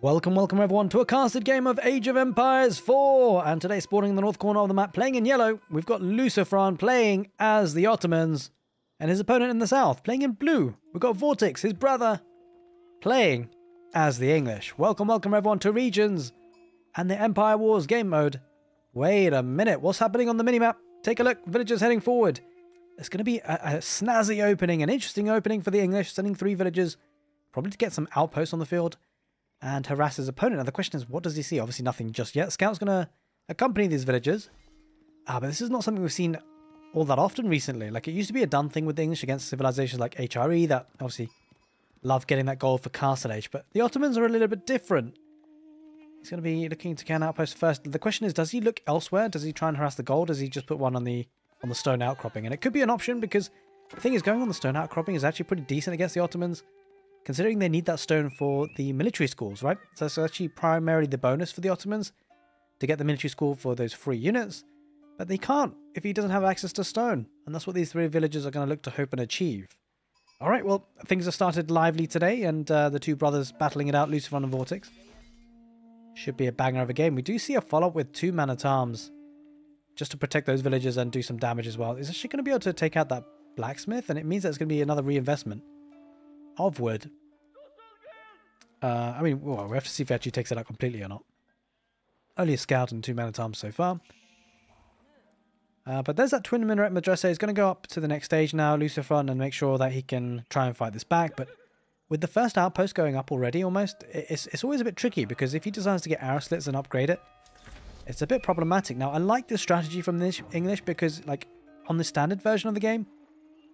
Welcome everyone to a casted game of Age of Empires 4, and today sporting in the north corner of the map, playing in yellow, we've got Lucifran playing as the Ottomans, and his opponent in the south, playing in blue, we've got Vortix, his brother, playing as the English. Welcome everyone to Regions and the Empire Wars game mode. Wait a minute, what's happening on the minimap? Take a look, villagers heading forward. It's going to be a snazzy opening, an interesting opening for the English, sending 3 villagers, probably to get some outposts on the field and harass his opponent. Now the question is, what does he see? Obviously nothing just yet. Scout's going to accompany these villagers. But this is not something we've seen all that often recently. Like, it used to be a done thing with the English against civilizations like HRE that obviously love getting that goal for Castle Age. But the Ottomans are a little bit different. He's going to be looking to can outpost first. The question is, does he look elsewhere? Does he try and harass the goal? Does he just put one on the stone outcropping? And it could be an option, because the thing is, going on the stone outcropping is actually pretty decent against the Ottomans, considering they need that stone for the military schools, right? So that's actually primarily the bonus for the Ottomans, to get the military school for those free units. But they can't if he doesn't have access to stone. And that's what these 3 villagers are going to look to hope and achieve. All right, well, things have started lively today, and the 2 brothers battling it out, Lucifran and Vortix. Should be a banger of a game. We do see a follow-up with 2 man-at-arms, just to protect those villagers and do some damage as well. Is actually going to be able to take out that blacksmith, and it means that it's going to be another reinvestment of wood. I mean, well, we have to see if he actually takes it out completely or not. Only a scout and 2 man-at-arms so far. But there's that Twin Minaret Madrasa. He's going to go up to the next stage now, Lucifran, and make sure that he can try and fight this back. But with the first outpost going up already almost, it's always a bit tricky, because if he decides to get arrow slits and upgrade it, it's a bit problematic. Now, I like this strategy from the English, because, like, on the standard version of the game,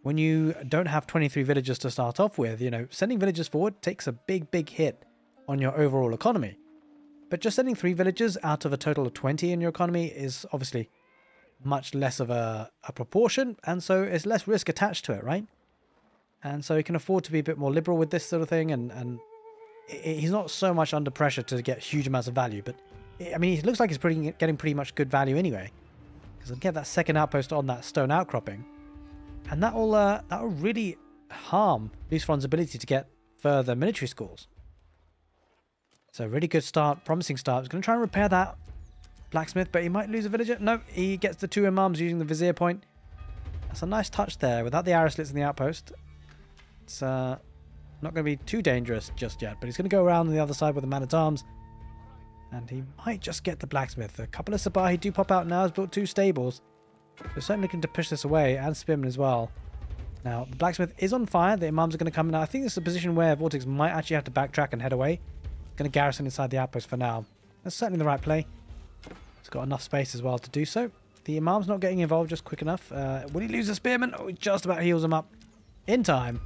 when you don't have 23 villagers to start off with, you know, sending villagers forward takes a big hit on your overall economy. But just sending 3 villagers out of a total of 20 in your economy is obviously much less of a proportion, and so it's less risk attached to it, right? And so he can afford to be a bit more liberal with this sort of thing, and he's not so much under pressure to get huge amounts of value. But, I mean, it looks like he's getting pretty much good value anyway, because he'll get that second outpost on that stone outcropping. And that'll really harm Lucifran's ability to get further military schools. So really good start, promising start. He's going to try and repair that blacksmith, but he might lose a villager. No, he gets the 2 imams using the vizier point. That's a nice touch there. Without the arrow slits in the outpost, it's not going to be too dangerous just yet. But he's going to go around on the other side with the man-at-arms, and he might just get the blacksmith. A couple of Sabahi do pop out now. He's built 2 stables. They're certainly looking to push this away, and Spimman as well. Now, the blacksmith is on fire. The imams are going to come in. Now, I think this is a position where Vortix might actually have to backtrack and head away. Going to garrison inside the outpost for now. That's certainly the right play. It's got enough space as well to do so. The imam's not getting involved just quick enough. Will he lose the spearman? Oh, he just about heals him up in time.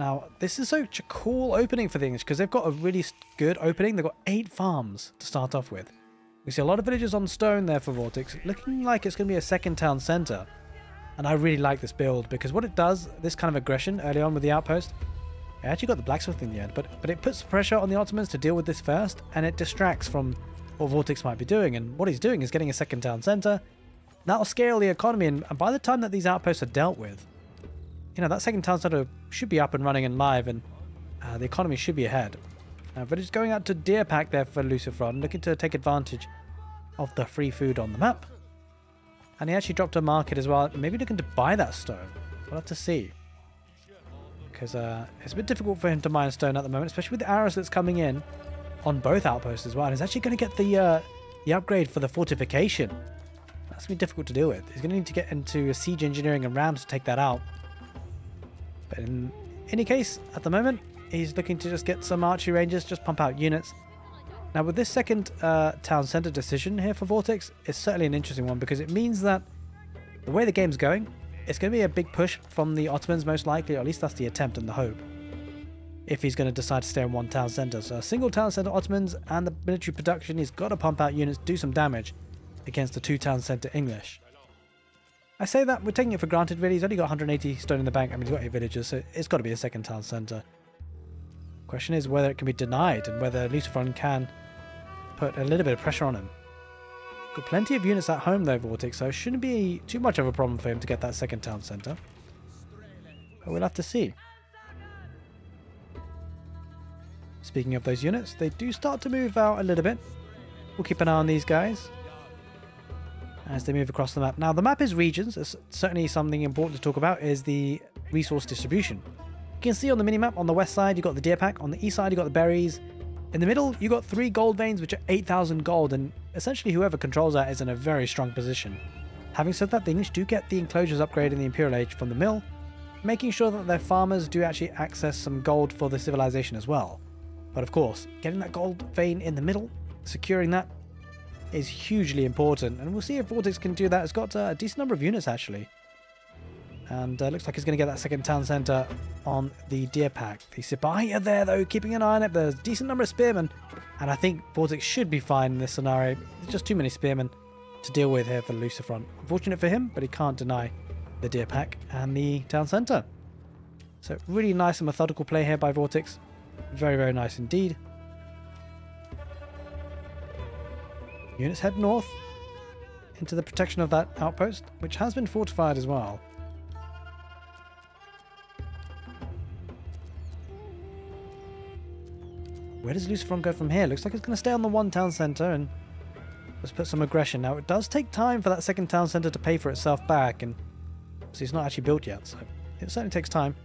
Now, this is such a cool opening for the English, because they've got a really good opening. They've got 8 farms to start off with. We see a lot of villagers on stone there for Vortix, looking like it's going to be a second town centre. And I really like this build, because what it does, this kind of aggression early on with the outpost, I actually got the blacksmith in the end, but it puts pressure on the Ottomans to deal with this first, and it distracts from what Vortix might be doing. And what he's doing is getting a second town centre. That'll scale the economy, and by the time that these outposts are dealt with, you know, that second town centre should be up and running and live, and the economy should be ahead. Now, villagers going out to Deer Pack there for Lucifran, looking to take advantage of the free food on the map. And he actually dropped a market as well, maybe looking to buy that stone. We'll have to see, because it's a bit difficult for him to mine stone at the moment, especially with the arrows that's coming in on both outposts as well. And he's actually going to get the upgrade for the fortification. That's going to be difficult to deal with. He's going to need to get into siege engineering and rams to take that out. But in any case, at the moment, he's looking to just get some archery ranges, just pump out units. Now, with this second town centre decision here for Vortix, it's certainly an interesting one, because it means that the way the game's going, it's going to be a big push from the Ottomans most likely, or at least that's the attempt and the hope, if he's going to decide to stay in one town centre. So a single town centre Ottomans and the military production, he's got to pump out units, do some damage against the 2 town centre English. I say that, we're taking it for granted really. He's only got 180 stone in the bank. I mean, he's got 8 villagers, so it's got to be a second town centre. Question is whether it can be denied, and whether Lucifran can put a little bit of pressure on him. Got plenty of units at home though, Vortix, so it shouldn't be too much of a problem for him to get that second town centre. But we'll have to see. Speaking of those units, they do start to move out a little bit. We'll keep an eye on these guys as they move across the map. Now, the map is regions. It's certainly something important to talk about is the resource distribution. You can see on the minimap, on the west side, you've got the deer pack. On the east side, you've got the berries. In the middle, you've got 3 gold veins, which are 8,000 gold, and essentially whoever controls that is in a very strong position. Having said that, the English do get the enclosures upgrade in the Imperial Age from the mill, making sure that their farmers do actually access some gold for the civilization as well. But of course, getting that gold vein in the middle, securing that, is hugely important, and we'll see if Vortix can do that. It's got a decent number of units actually, and looks like he's going to get that second town centre on the deer pack. The Sipahi are there though, keeping an eye on it. There's a decent number of spearmen, and I think Vortix should be fine in this scenario. There's just too many spearmen to deal with here for Lucifran. Unfortunate for him, but he can't deny the deer pack and the town centre. So really nice and methodical play here by Vortix. Very, very nice indeed. Units head north into the protection of that outpost, which has been fortified as well. Where does Lucifran go from here? Looks like it's going to stay on the one town centre and just put some aggression. Now, it does take time for that second town centre to pay for itself back, and obviously it's not actually built yet, so it certainly takes time.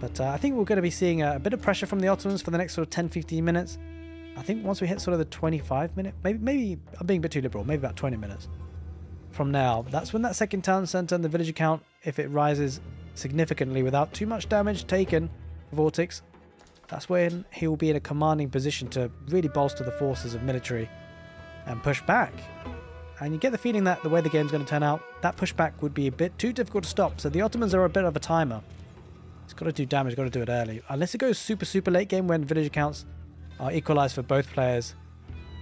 But I think we're going to be seeing a bit of pressure from the Ottomans for the next sort of 10-15 minutes. I think once we hit sort of the 25-minute, maybe I'm being a bit too liberal, maybe about 20 minutes from now, that's when that second town centre and the village account, if it rises significantly without too much damage taken, Vortix, that's when he will be in a commanding position to really bolster the forces of military and push back. And you get the feeling that the way the game's going to turn out, that pushback would be a bit too difficult to stop, so the Ottomans are a bit of a timer. It's got to do damage, got to do it early, unless it goes super, super late game when village accounts are equalized for both players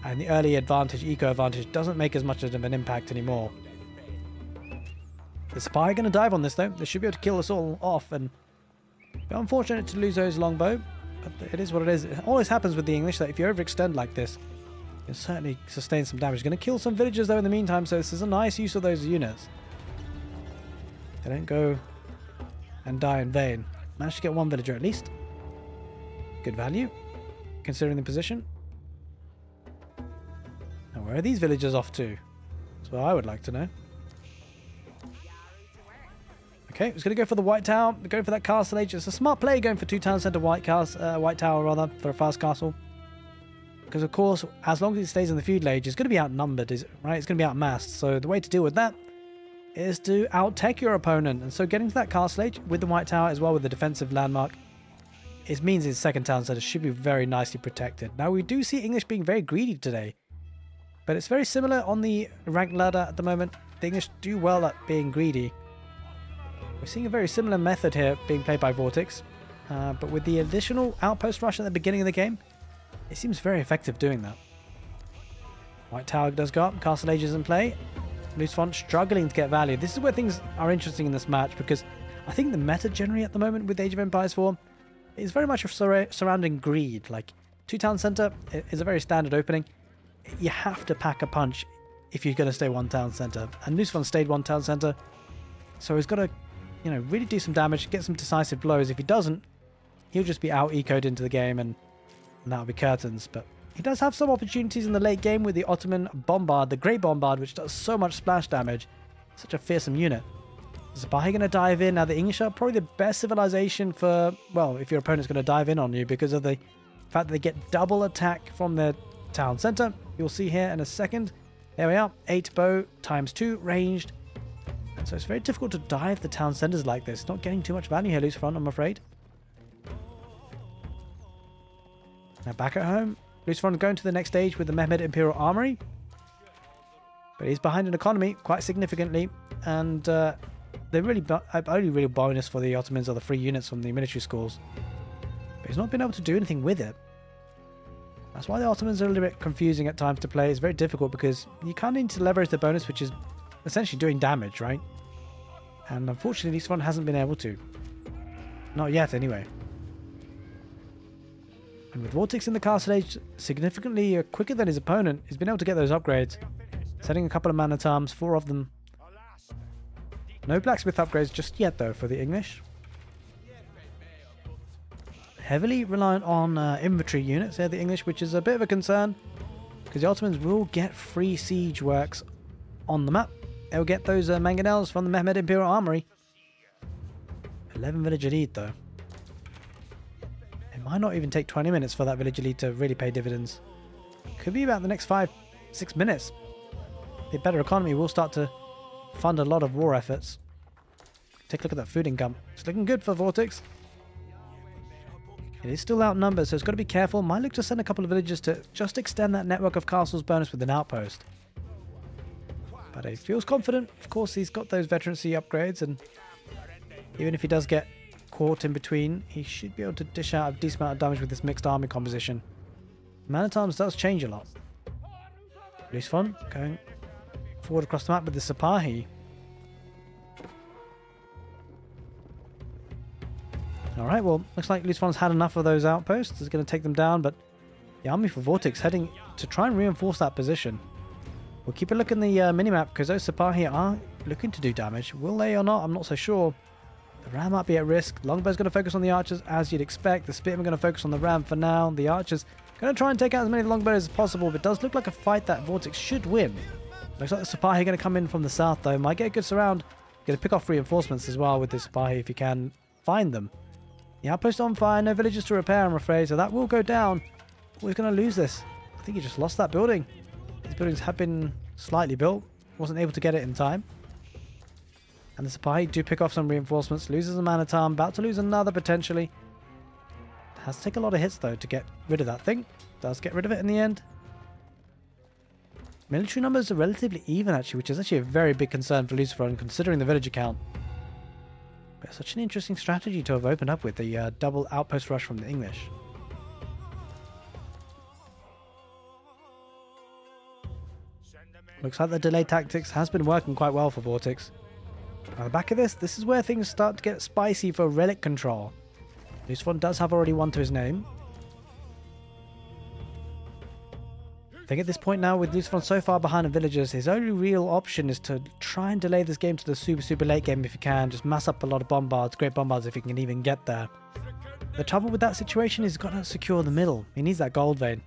and the early advantage, eco advantage, doesn't make as much of an impact anymore. The spy are going to dive on this though. They should be able to kill us all off, and they're unfortunate to lose those longbow, but it is what it is. It always happens with the English that if you overextend like this, you'll certainly sustain some damage. Going to kill some villagers though in the meantime, so this is a nice use of those units. They don't go and die in vain. Managed to get one villager at least. Good value, considering the position. Now, where are these villagers off to? That's what I would like to know. Okay, it's going to go for the White Tower. Going for that castle age. It's a smart play going for 2 town centre White Tower rather, for a fast castle. Because of course, as long as it stays in the feudal age, it's going to be outnumbered, right? It's going to be outmassed. So the way to deal with that is to out-tech your opponent. And so getting to that castle age with the White Tower as well, with the defensive landmark, it means his second town centre should be very nicely protected. Now, we do see English being very greedy today, but it's very similar on the rank ladder at the moment. The English do well at being greedy. We're seeing a very similar method here being played by Vortix, but with the additional outpost rush at the beginning of the game, it seems very effective doing that. White Tower does go up, Castle Age is in play. Lucifran struggling to get value. This is where things are interesting in this match, because I think the meta generally at the moment with Age of Empires 4 is very much surrounding greed. Like, 2 town centre is a very standard opening. You have to pack a punch if you're going to stay 1 town centre. And Lucifran stayed 1 town centre, so he's got to, you know, really do some damage, get some decisive blows. If he doesn't, he'll just be out-ecoed into the game, and that'll be curtains. But he does have some opportunities in the late game with the Ottoman Bombard, the Great Bombard, which does so much splash damage. Such a fearsome unit. Zabahi going to dive in. Now, the English are probably the best civilization for, well, if your opponent's going to dive in on you, because of the fact that they get double attack from their town centre. You'll see here in a second. There we are. 8 bow times 2 ranged. So it's very difficult to dive the town centres like this. Not getting too much value here, Lucifran, I'm afraid. Now, back at home, Lucifran going to the next stage with the Mehmed Imperial Armoury. But he's behind in economy quite significantly, and the only real bonus for the Ottomans are the free units from the military schools. But he's not been able to do anything with it. That's why the Ottomans are a little bit confusing at times to play. It's very difficult because you kind of need to leverage the bonus, which is essentially doing damage, right? And unfortunately, Lucifran hasn't been able to. Not yet, anyway. And with Vortix in the castle age significantly quicker than his opponent, he's been able to get those upgrades. Setting a couple of man-at-arms, 4 of them. No blacksmith upgrades just yet, though, for the English. heavily reliant on infantry units here, the English, which is a bit of a concern because the Ottomans will get free siege works on the map. They'll get those mangonels from the Mehmed Imperial Armoury. 11 village elite though. It might not even take 20 minutes for that village elite to really pay dividends. Could be about the next 5-6 minutes. The better economy will start to fund a lot of war efforts. Take a look at that food income. It's looking good for Vortix. It is still outnumbered, so it's got to be careful. Might look to send a couple of villages to just extend that network of castles bonus with an outpost. But he feels confident. Of course, he's got those veterancy upgrades, and even if he does get caught in between, he should be able to dish out a decent amount of damage with this mixed army composition. Man-at-arms does change a lot. Lucifran going forward across the map with the Sipahi. Alright, well, looks like Lucifran's had enough of those outposts. It's going to take them down, but the army for Vortix heading to try and reinforce that position. We'll keep a look in the minimap because those Sipahi are looking to do damage. Will they or not? I'm not so sure. The ram might be at risk. Longbow's going to focus on the archers as you'd expect. The spearmen going to focus on the ram for now. The archers going to try and take out as many longbows as possible, but it does look like a fight that Vortix should win. Looks like the Sipahi going to come in from the south though. Might get a good surround. Going to pick off reinforcements as well with the Sipahi if you can find them. The outpost on fire, no villages to repair I'm afraid, so that will go down. Oh, he's going to lose this. I think he just lost that building. These buildings have been slightly built. Wasn't able to get it in time. And the Sipahi do pick off some reinforcements. Loses a man-at-arm, about to lose another potentially. Has to take a lot of hits though to get rid of that thing. Does get rid of it in the end. Military numbers are relatively even actually, which is actually a very big concern for Lucifran considering the village account. But such an interesting strategy to have opened up with the double outpost rush from the English. Looks like the delay tactics has been working quite well for Vortix. On the back of this is where things start to get spicy for relic control. Lucifran does have already one to his name. I think at this point now, with Lucifran so far behind in villages, his only real option is to try and delay this game to the super late game if you can. Just mass up a lot of bombards, great bombards if you can even get there. The trouble with that situation is he's got to secure the middle. He needs that gold vein.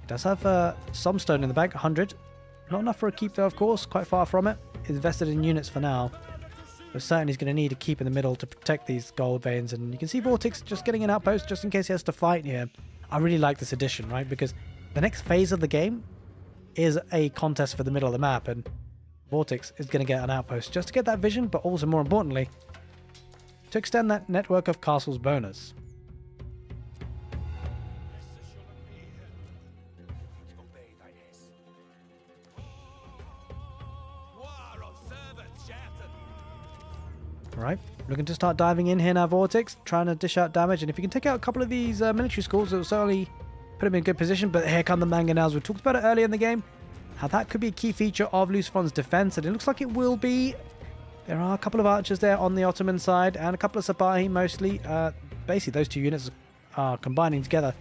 He does have some stone in the bank, 100. Not enough for a keep though, of course, quite far from it. Invested in units for now, but certainly he's going to need a keep in the middle to protect these gold veins. And you can see Vortix just getting an outpost just in case he has to fight here. I really like this addition, right, because the next phase of the game is a contest for the middle of the map, and Vortix is going to get an outpost just to get that vision, but also more importantly to extend that network of castles bonus. Right, looking to start diving in here now, Vortix, trying to dish out damage, and if you can take out a couple of these military schools, it'll certainly put him in a good position. But here come the mangonels. We talked about it earlier in the game, how that could be a key feature of Lucifran's defense, and it looks like it will be. There are a couple of archers there on the Ottoman side, and a couple of Sipahi mostly. Basically, those two units are combining together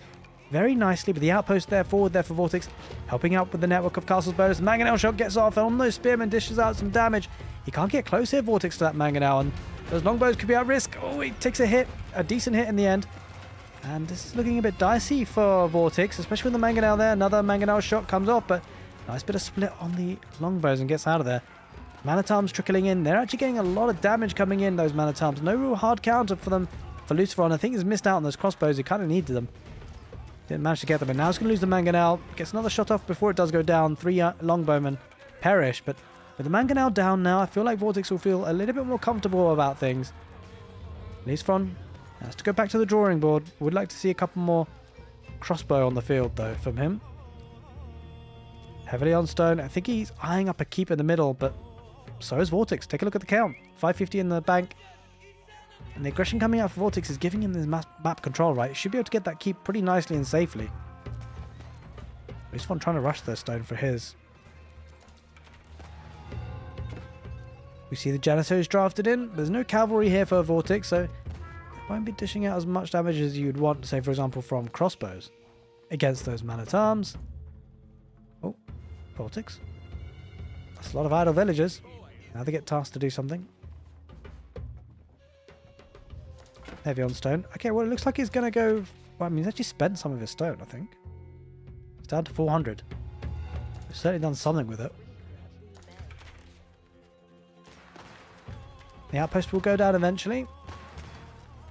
very nicely, but the outpost there, forward there for Vortix, helping out with the network of castles bonus. Mangonel shot gets off, and on those spearmen dishes out some damage. He can't get close here, Vortix, to that mangonel, and those longbows could be at risk. Oh, he takes a hit, a decent hit in the end. And this is looking a bit dicey for Vortix, especially with the mangonel there. Another mangonel shot comes off, but nice bit of split on the longbows and gets out of there. Man-at-arms trickling in. They're actually getting a lot of damage coming in, those man-at-arms. No real hard counter for them, for Lucifran. I think he's missed out on those crossbows. He kind of needed them. Didn't manage to get them, and now he's going to lose the mangonel. Gets another shot off before it does go down. Three longbowmen perish, but with the mangonel down now, I feel like Vortix will feel a little bit more comfortable about things. Lucifran has to go back to the drawing board. Would like to see a couple more crossbow on the field though from him. Heavily on stone. I think he's eyeing up a keep in the middle, but so is Vortix. Take a look at the count. 550 in the bank. And the aggression coming out for Vortix is giving him this map control, right? He should be able to get that keep pretty nicely and safely. Lucifran trying to rush their stone for his. We see the Janissaries drafted in. There's no cavalry here for Vortix, so they won't be dishing out as much damage as you'd want, say, for example, from crossbows against those man-at-arms. Oh, Vortix. That's a lot of idle villagers. Now they get tasked to do something. Heavy on stone. Okay, well, it looks like he's going to go... Well, I mean, he's actually spent some of his stone, I think. It's down to 400. We've certainly done something with it. The outpost will go down eventually.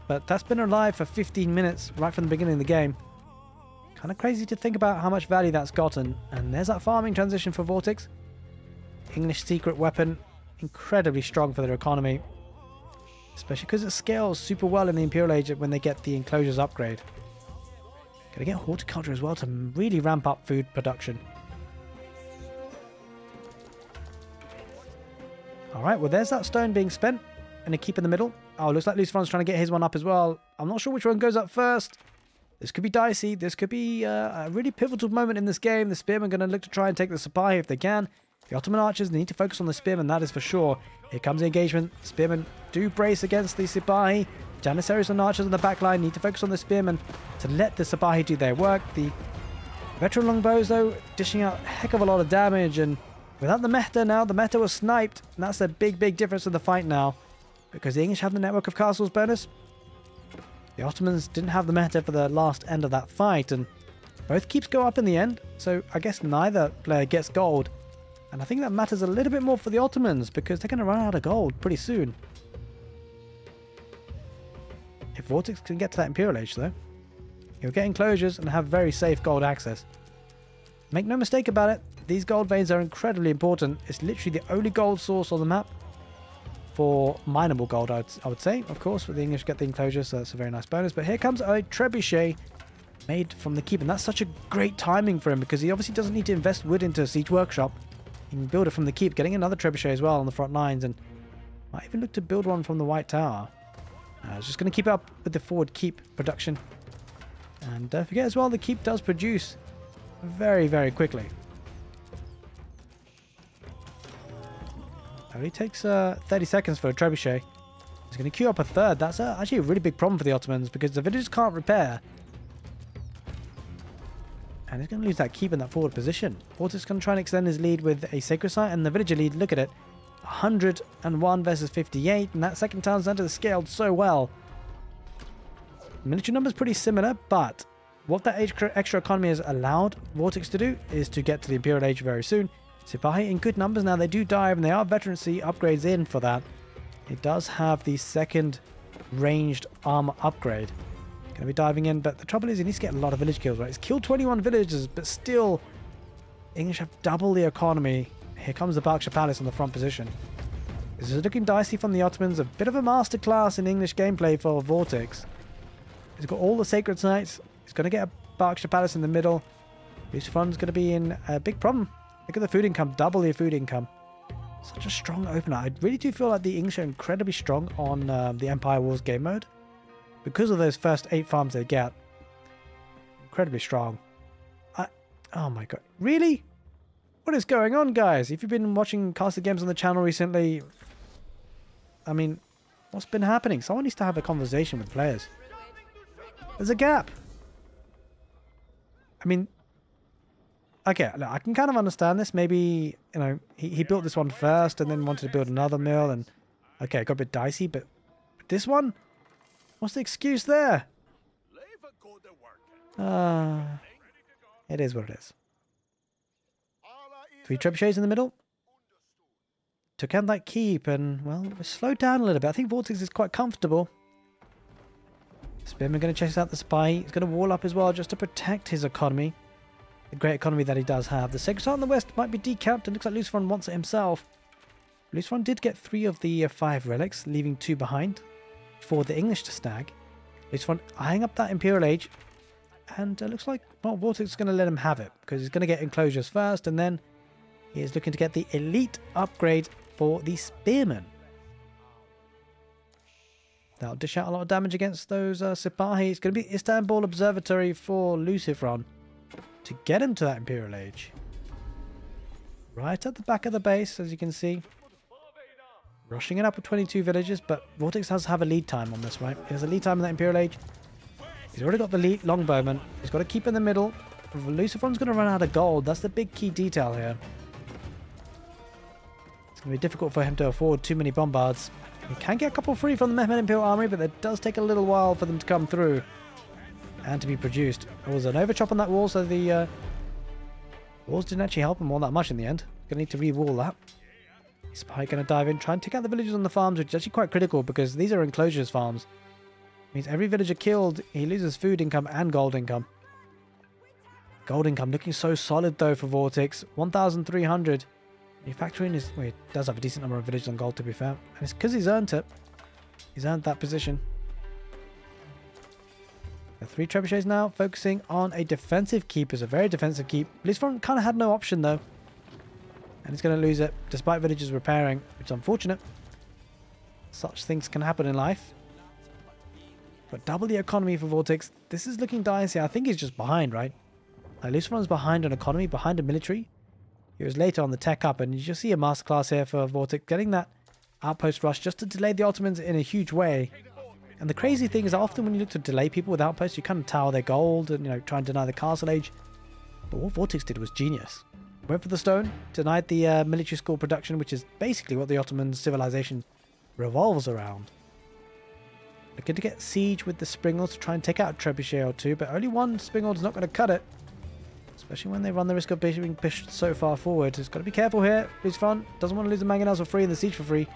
But that's been alive for 15 minutes, right from the beginning of the game. Kind of crazy to think about how much value that's gotten. And there's that farming transition for Vortix. English secret weapon. Incredibly strong for their economy. Especially because it scales super well in the Imperial Age when they get the enclosures upgrade. Gonna get horticulture as well to really ramp up food production. Alright, well there's that stone being spent. And a keep in the middle. Oh, looks like Lucifran's trying to get his one up as well. I'm not sure which one goes up first. This could be dicey. This could be a really pivotal moment in this game. The Spearmen are going to look to try and take the supply if they can. The Ottoman archers need to focus on the Spearmen, that is for sure. Here comes the engagement. Spearmen do brace against the Sipahi. Janissaries and archers on the back line need to focus on the Spearmen to let the Sipahi do their work. The veteran longbows, though, dishing out a heck of a lot of damage. And without the Mehta now, the Mehta was sniped. And that's a big, big difference in the fight now. Because the English have the network of castles bonus. The Ottomans didn't have the Mehta for the last end of that fight. And both keeps go up in the end. So I guess neither player gets gold. And I think that matters a little bit more for the Ottomans because they're going to run out of gold pretty soon. If Vortix can get to that Imperial Age though, he'll get enclosures and have very safe gold access. Make no mistake about it, these gold veins are incredibly important. It's literally the only gold source on the map for mineable gold, I would say. Of course, with the English get the enclosures, so that's a very nice bonus. But here comes a trebuchet made from the keep. And that's such a great timing for him because he obviously doesn't need to invest wood into a siege workshop. You can build it from the keep, getting another trebuchet as well on the front lines, and might even look to build one from the White Tower. It's just going to keep up with the forward keep production. And don't forget as well, the keep does produce very, very quickly. It only takes 30 seconds for a trebuchet. It's going to queue up a third. That's actually a really big problem for the Ottomans because the villagers can't repair. And he's going to lose that keep in that forward position. Vortix going to try and extend his lead with a sacred site. And the villager lead, look at it. 101 versus 58. And that second town center is scaled so well. Military numbers pretty similar. But what that extra economy has allowed Vortix to do is to get to the Imperial Age very soon. Sipahi in good numbers now. They do dive and they are veterancy upgrades in for that. It does have the second ranged armor upgrade. Going to be diving in, but the trouble is he needs to get a lot of village kills, right? He's killed 21 villagers, but still English have double the economy. Here comes the Berkshire Palace on the front position. This is looking dicey from the Ottomans. A bit of a masterclass in English gameplay for Vortix. He's got all the sacred sites. He's going to get a Berkshire Palace in the middle. Lucifran's going to be in a big problem. Look at the food income, double your food income. Such a strong opener. I really do feel like the English are incredibly strong on the Empire Wars game mode. Because of those first 8 farms they get. Incredibly strong. Oh my god. Really? What is going on, guys? If you've been watching Castle Games on the channel recently, I mean, what's been happening? Someone needs to have a conversation with players. There's a gap. I mean, okay, look, I can kind of understand this. Maybe, you know, he built this one first and then wanted to build another mill. And okay, it got a bit dicey, but this one? What's the excuse there? It is what it is. 3 trebuchets in the middle. Took out that keep and, well, we slowed down a little bit. I think Vortix is quite comfortable. Spearman going to chase out the spy. He's going to wall up as well just to protect his economy. The great economy that he does have. The Sacred Heart in the west might be decamped and looks like Lucifran wants it himself. Lucifran did get 3 of the 5 relics, leaving 2 behind. For the English to snag. Lucifran eyeing up that Imperial Age. And it looks like, well, Vortix is going to let him have it. Because he's going to get enclosures first. And then he is looking to get the elite upgrade for the Spearmen. That'll dish out a lot of damage against those Sipahi. It's going to be Istanbul Observatory for Lucifran. To get him to that Imperial Age. Right at the back of the base, as you can see. Rushing it up with 22 villages, but Vortix does have a lead time on this, right? He has a lead time in that Imperial Age. He's already got the lead longbowman. He's got to keep in the middle. Lucifran's going to run out of gold. That's the big key detail here. It's going to be difficult for him to afford too many bombards. You can get a couple free from the Mehmed Imperial Armoury, but it does take a little while for them to come through and to be produced. There was an overchop on that wall, so the walls didn't actually help them all that much in the end. Gonna need to re-wall that. Spy gonna dive in, try and take out the villagers on the farms, which is actually quite critical because these are enclosures farms. It means every villager killed, he loses food income and gold income. Gold income looking so solid though for Vortix. 1,300. Manufacturing is... well, he does have a decent number of villages on gold to be fair. And it's because he's earned it. He's earned that position. The three trebuchets now focusing on a defensive keep. It's a very defensive keep. Lucifran kind of had no option though. And he's going to lose it despite villages repairing, which is unfortunate. Such things can happen in life. But double the economy for Vortix. This is looking dicey. I think he's just behind, right? Like, Lucifran's behind on economy, behind a military. He was later on the tech up, and you just see a masterclass here for Vortix, getting that outpost rush just to delay the Ottomans in a huge way. And the crazy thing is that often when you look to delay people with outposts, you kind of tower their gold and, you know, try and deny the castle age. But what Vortix did was genius. Went for the stone, denied the military school production, which is basically what the Ottoman civilization revolves around. Looking to get siege with the Springles to try and take out a trebuchet or two, but only one Springles is not going to cut it. Especially when they run the risk of being pushed so far forward. He's got to be careful here. Lucifran doesn't want to lose the mangonels for free and the siege for free.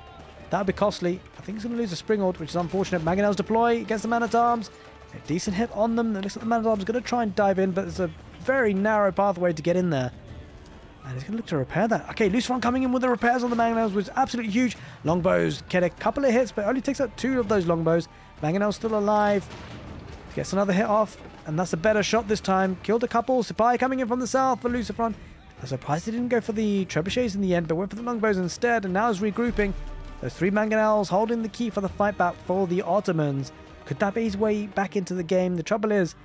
That would be costly. I think he's going to lose the Springald, which is unfortunate. Mangonels deploy against the man-at-arms. A decent hit on them. It looks like the man-at-arms is going to try and dive in, but there's a very narrow pathway to get in there. And he's going to look to repair that. Okay, Lucifran coming in with the repairs on the mangonels, which is absolutely huge. Longbows get a couple of hits, but only takes out two of those longbows. Mangonels still alive. Gets another hit off. And that's a better shot this time. Killed a couple. Sipai coming in from the south for Lucifran. I'm surprised he didn't go for the trebuchets in the end, but went for the longbows instead. And now is regrouping. Those three mangonels holding the key for the fight back for the Ottomans. Could that be his way back into the game? The trouble is,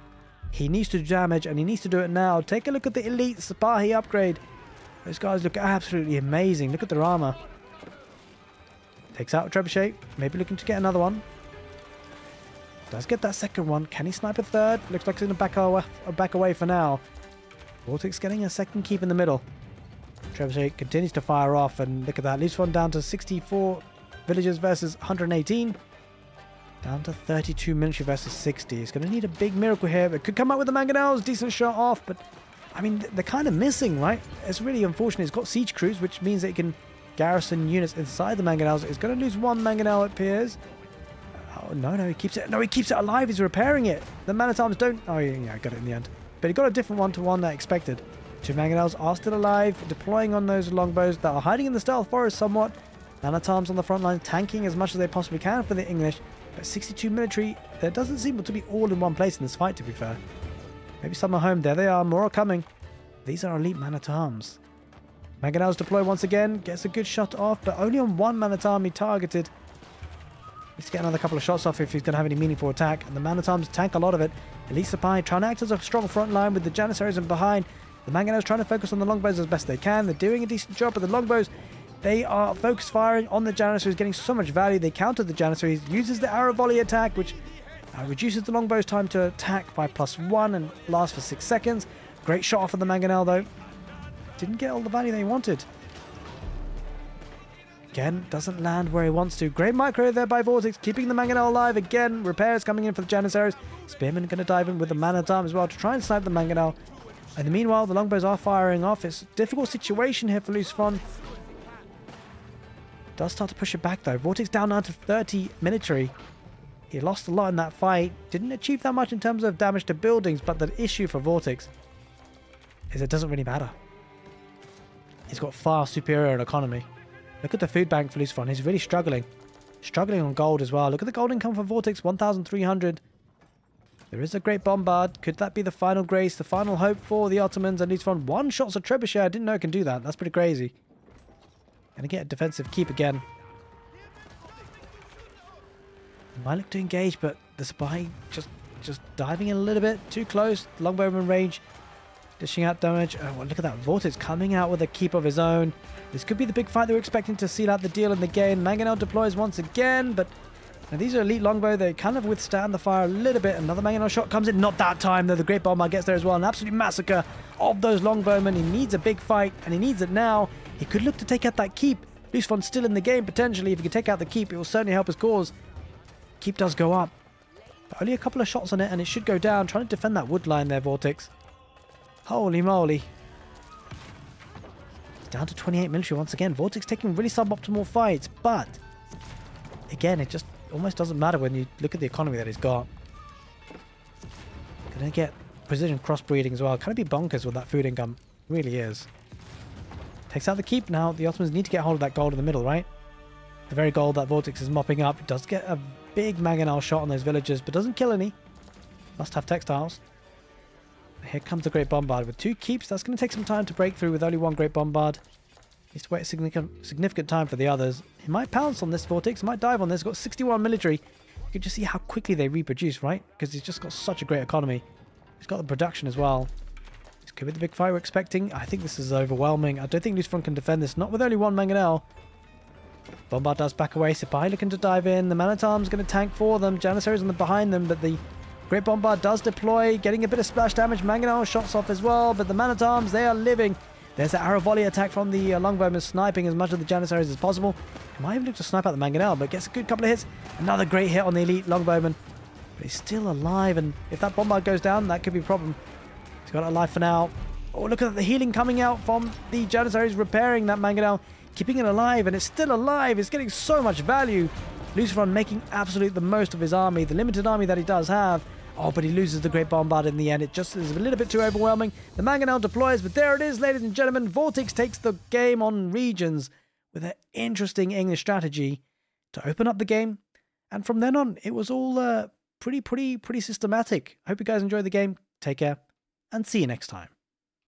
he needs to do damage, and he needs to do it now. Take a look at the elite Sipahi upgrade. Those guys look absolutely amazing. Look at their armor. Takes out a trebuchet. Maybe looking to get another one. Does get that second one. Can he snipe a third? Looks like he's going to back away for now. Vortix getting a second keep in the middle. Trebuchet continues to fire off, and look at that. Lucifran down to 64 villagers versus 118. Down to 32 military versus 60. He's going to need a big miracle here, but could come up with the mangonels. Decent shot off, but I mean, they're kind of missing, right? It's really unfortunate. He's got siege crews, which means that he can garrison units inside the mangonels. He's going to lose one mangonel, it appears. Oh, no, he keeps it. No, he keeps it alive. He's repairing it. The man-at-arms don't... oh, yeah, got it in the end. But he got a different one to one that I expected. Two mangonels are still alive, deploying on those longbows that are hiding in the stealth forest somewhat. Man-at-arms on the front line, tanking as much as they possibly can for the English. But 62 military, there doesn't seem to be all in one place in this fight, to be fair. Maybe some are home. There they are. More are coming. These are elite man-at-arms. Mangonels deploy once again. Gets a good shot off, but only on one man-at-arm he targeted. Needs to get another couple of shots off if he's going to have any meaningful attack. And the man-at-arms tank a lot of it. Elise Sapai trying to act as a strong front line with the Janissaries and behind. The mangonels trying to focus on the longbows as best they can. They're doing a decent job, but the longbows, they are focus firing on the Janissaries, getting so much value. They counter the Janissaries, uses the arrow volley attack, which reduces the longbows' time to attack by +1 and lasts for 6 seconds. Great shot off of the mangonel though. Didn't get all the value they wanted. Again, doesn't land where he wants to. Great micro there by Vortix, keeping the mangonel alive again. Repairs coming in for the Janissaries. Spearman going to dive in with the man-at-arm as well to try and snipe the mangonel. And the meanwhile, the longbows are firing off. It's a difficult situation here for Lucifran. Does start to push it back though. Vortix down now to 30 military. He lost a lot in that fight. Didn't achieve that much in terms of damage to buildings, but the issue for Vortix is it doesn't really matter. He's got far superior an economy. Look at the food bank for Lucifran. He's really struggling. Struggling on gold as well. Look at the gold income for Vortix, 1,300. There is a great bombard. Could that be the final grace, the final hope for the Ottomans? And Lucifran one-shots a trebuchet. I didn't know it can do that. That's pretty crazy. Gonna get a defensive keep again. Might look to engage, but the spy just diving in a little bit too close. Longbowman range, dishing out damage. Oh, well, look at that. Vortix coming out with a keep of his own. This could be the big fight they were expecting to seal out the deal in the game. Mangonel deploys once again, but now these are elite longbow. They kind of withstand the fire a little bit. Another mangonel shot comes in. Not that time, though. The great bomber gets there as well. An absolute massacre of those longbowmen. He needs a big fight, and he needs it now. He could look to take out that keep. Lucifran's still in the game, potentially. If he can take out the keep, it will certainly help his cause. Keep does go up. But only a couple of shots on it, and it should go down. Trying to defend that wood line there, Vortix. Holy moly. Down to 28 military once again. Vortix taking really suboptimal fights, but again, it just almost doesn't matter when you look at the economy that he's got. Gonna get precision crossbreeding as well. Kind of be bonkers with that food income. Really is. Takes out the keep now. The Ottomans need to get hold of that gold in the middle, right? The very gold that Vortix is mopping up. It does get a big mangonel shot on those villagers, but doesn't kill any. Must have textiles. Here comes the Great Bombard with two keeps. That's going to take some time to break through with only one Great Bombard. Needs to wait a significant time for the others. He might pounce on this Vortix, might dive on this. He's got 61 military. You can just see how quickly they reproduce, right? Because he's just got such a great economy. He's got the production as well. This could be the big fight we're expecting. I think this is overwhelming. I don't think Lucifran can defend this, not with only one mangonel. Bombard does back away. Sipahi looking to dive in. The man-at-arm's going to tank for them. Janissaries on the behind them, but the Great Bombard does deploy, getting a bit of splash damage. Mangonel shots off as well, but the man-at-arms, they are living. There's that arrow volley attack from the longbowmen, sniping as much of the Janissaries as possible. He might even look to snipe out the mangonel, but gets a good couple of hits. Another great hit on the elite longbowman, but he's still alive, and if that bombard goes down, that could be a problem. He's got it alive for now. Oh, look at the healing coming out from the Janissaries, repairing that mangonel, keeping it alive, and it's still alive. It's getting so much value. Lucifran making absolute the most of his army, the limited army that he does have. Oh, but he loses the Great Bombard in the end. It just is a little bit too overwhelming. The mangonel deploys, but there it is, ladies and gentlemen. Vortix takes the game on regions with an interesting English strategy to open up the game. And from then on, it was all pretty systematic. I hope you guys enjoyed the game. Take care, and see you next time.